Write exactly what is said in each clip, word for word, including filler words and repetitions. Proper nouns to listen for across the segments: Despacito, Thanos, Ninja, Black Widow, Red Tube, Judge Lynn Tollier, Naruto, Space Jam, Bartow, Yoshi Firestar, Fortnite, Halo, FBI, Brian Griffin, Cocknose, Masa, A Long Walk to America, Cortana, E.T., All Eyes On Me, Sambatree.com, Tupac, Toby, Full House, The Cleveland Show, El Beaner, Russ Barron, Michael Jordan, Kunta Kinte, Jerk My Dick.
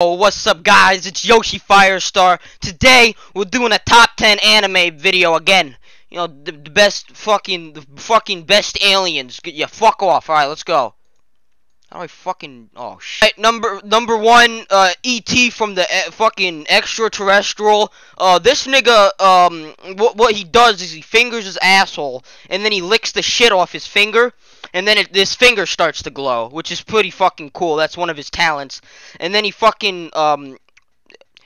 Oh, what's up guys, it's Yoshi Firestar. Today we're doing a top ten anime video again. You know, the, the best fucking the fucking best aliens. Yeah, fuck off. All right, let's go. How do I fucking oh shit. Right, number number one, uh E T from the uh, fucking extraterrestrial. Uh this nigga um what what he does is he fingers his asshole and then he licks the shit off his finger. And then it, this finger starts to glow, which is pretty fucking cool. That's one of his talents. And then he fucking, um,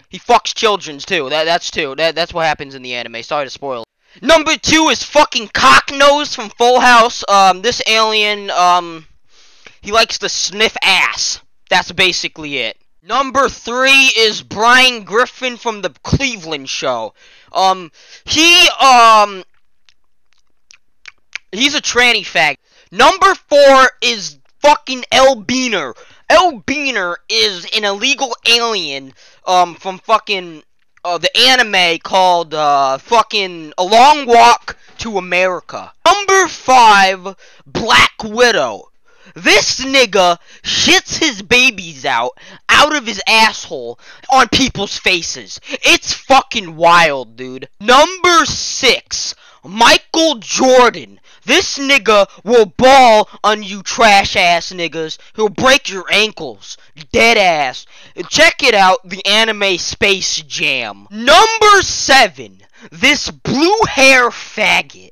he fucks children, too. That, that's, too. That, that's what happens in the anime. Sorry to spoil it. Number two is fucking Cocknose from Full House. Um, this alien, um, he likes to sniff ass. That's basically it. Number three is Brian Griffin from The Cleveland Show. Um, he, um, he's a tranny fag. Number four is fucking El Beaner. El Beaner is an illegal alien um, from fucking uh, the anime called uh, fucking A Long Walk to America. Number five, Black Widow. This nigga shits his babies out, out of his asshole, on people's faces. It's fucking wild, dude. Number six, Michael Jordan. This nigga will ball on you trash ass niggas. He'll break your ankles. Dead ass. Check it out, the anime Space Jam. Number seven, this blue hair faggot.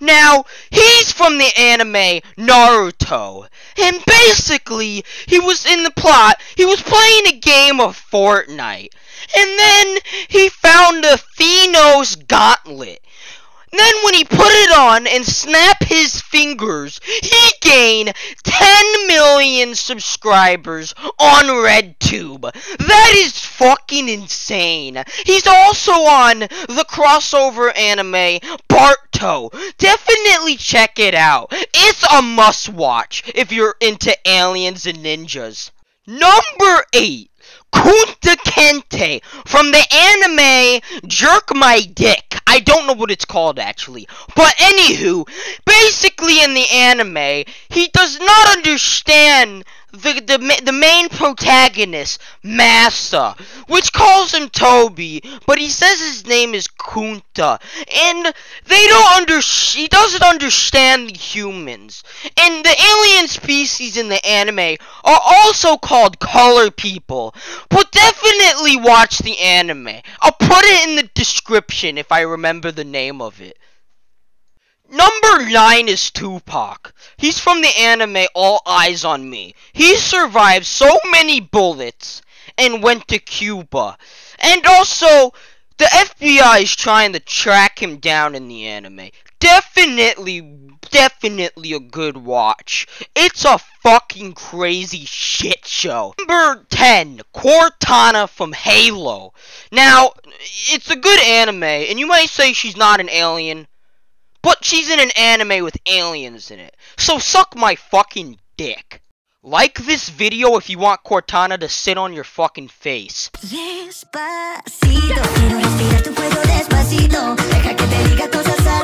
Now, he's from the anime Naruto. And basically, he was in the plot, he was playing a game of Fortnite. And then, he found a Thanos gauntlet. Then when he put it on and snapped his fingers, he gained ten million subscribers on Red Tube. That is fucking insane. He's also on the crossover anime Bartow. Definitely check it out. It's a must watch if you're into aliens and ninjas. Number eight, Kunta Kinte from the anime Jerk My Dick. I don't know what it's called actually, but anywho, basically in the anime, he does not understand the the the main protagonist, Masa, which calls him Toby, but he says his name is Kunta, and they don't under he doesn't understand the humans, and the alien species in the anime are also called color people. But definitely watch the anime. I'll put it in the description if I remember the name of it. Number nine is Tupac. He's from the anime All Eyes On Me. He survived so many bullets and went to Cuba. And also, the F B I is trying to track him down in the anime. Definitely, definitely a good watch. It's a fucking crazy shit show. Number ten, Cortana from Halo. Now, it's a good anime, and you might say she's not an alien, but she's in an anime with aliens in it. So suck my fucking dick. Like this video if you want Cortana to sit on your fucking face. Despacito, quiero respirar tu cuello despacito, deja que te diga cosas.